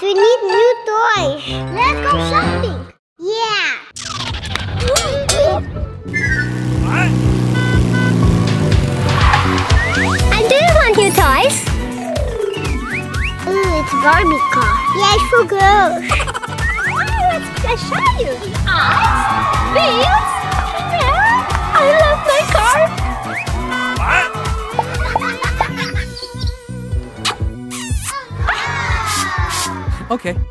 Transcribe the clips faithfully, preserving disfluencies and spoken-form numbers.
But we need new toys. Let's go shopping. Yeah. And do you want new toys? Ooh, it's Barbie car. Yeah, it's for girls. I show you. Eyes, wheels. Yeah, I love my car. Okay. Ah,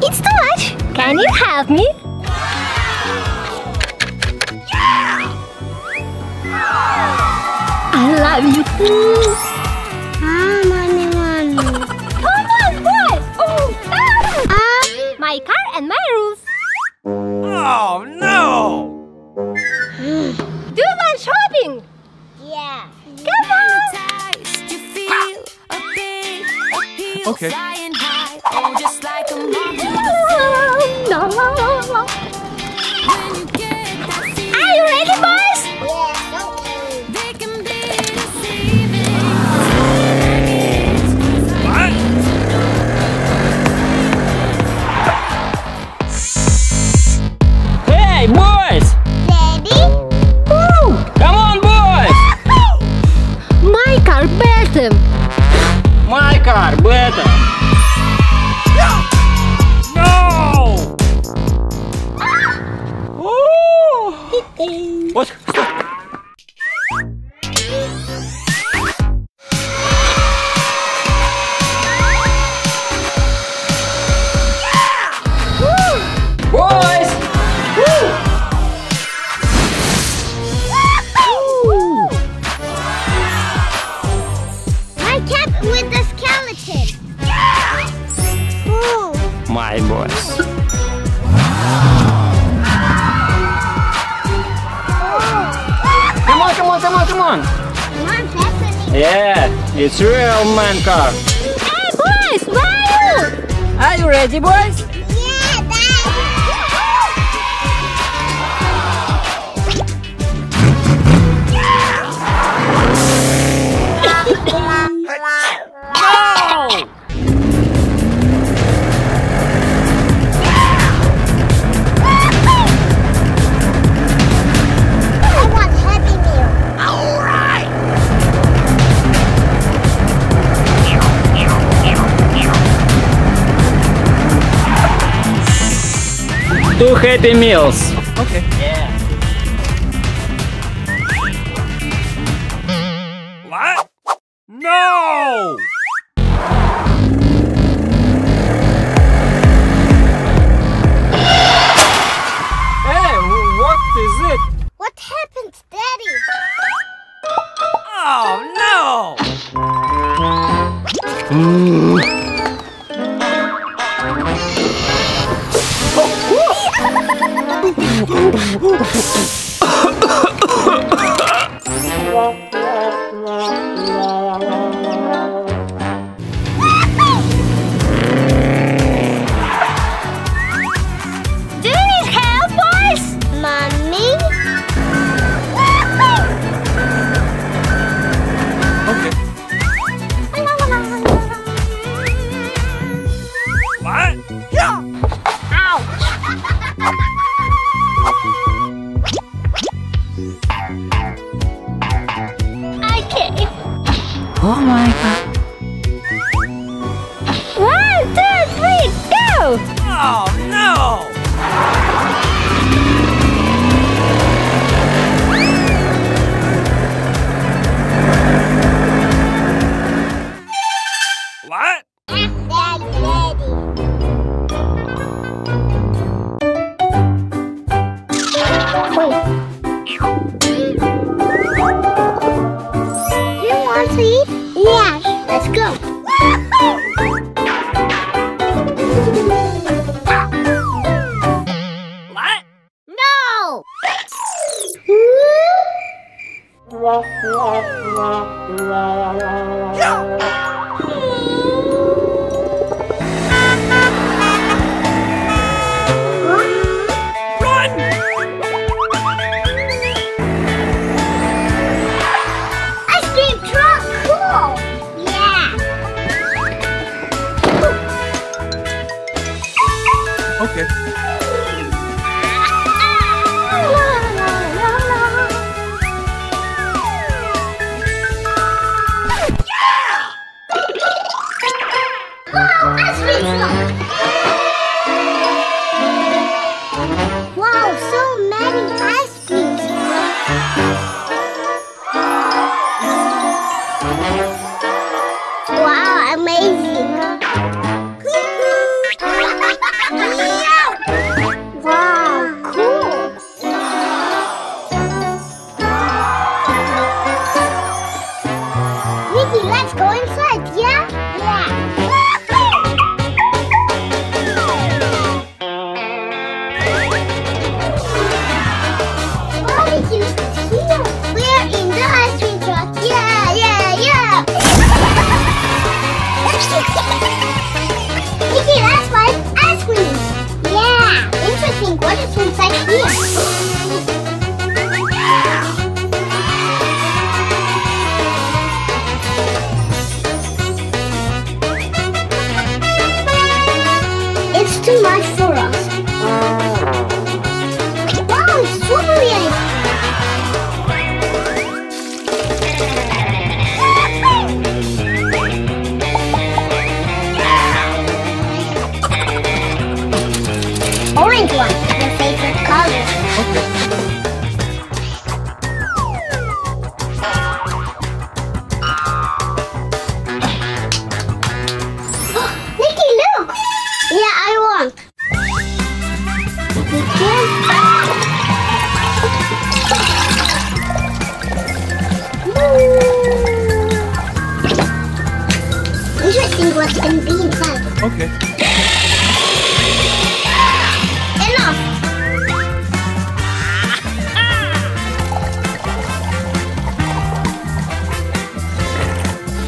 it's too much. Can you help me? Yeah. I love you too. Ah, mommy, mommy. Come on, boy. Oh, ah. Ah. My car and my rules. Oh no! Do you want shopping? Yeah. Come on. Okay. Oh, just like a no. Are you ready, boys? What? Hey, boys! Ready? Woo! Come on, boys! My car beat him. My car beat him. What? It's real man car. Hey boys, where are you? Are you ready, boys? Yeah, I want Happy Meal. All right. Two Happy Meals. Okay. Yeah. What? No! Hey, what is it? What happened, Daddy? Oh no! Mm. Ice cream truck, cool! Yeah! Let's go inside, yeah? Yeah. Too much for us. Wow, it's strawberry ice. Orange one, your favorite color. Nikki, look! Yeah, I want. Interesting what's going to be inside. Okay. Enough.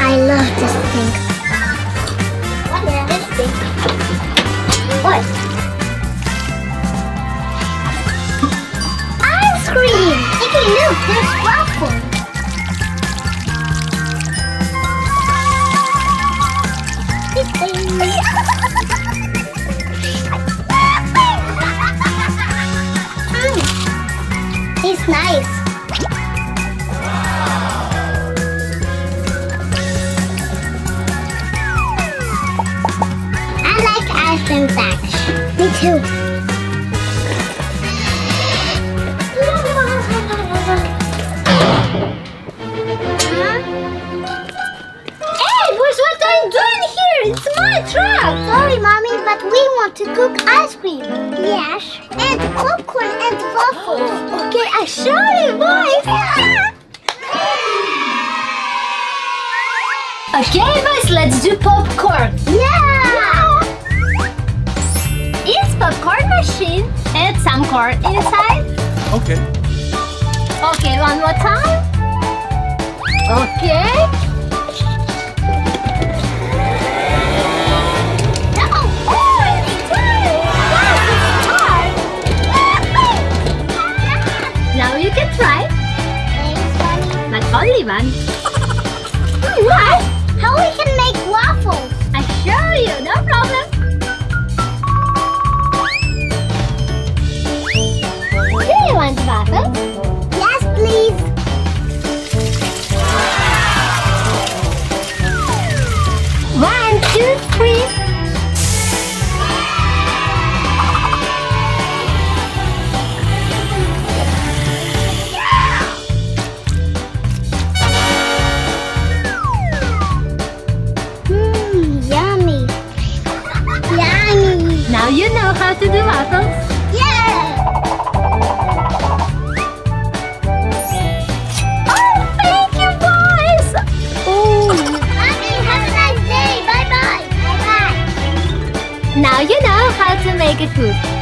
I love this thing. What is this thing? What? Ice cream! Nikki, look, there's waffles. mm. It's nice. I like ice cream sandwich. Me too. Hey, boys, what are you doing here? It's my truck! Sorry, Mommy, but we want to cook ice cream. Yes. And popcorn and waffles. Okay, I show you, boys! Okay, boys, let's do popcorn. Yeah! It's popcorn machine. Add some corn inside. Okay. Okay, one more time. Okay. Only one. What? How we can make waffles? I show you, no problem. Do you want waffles? Yes, please. One, two, three. Now you know how to do waffles? Yeah! Oh, thank you, boys! Ooh. Mommy, have a nice day! Bye-bye! Bye-bye! Now you know how to make a food.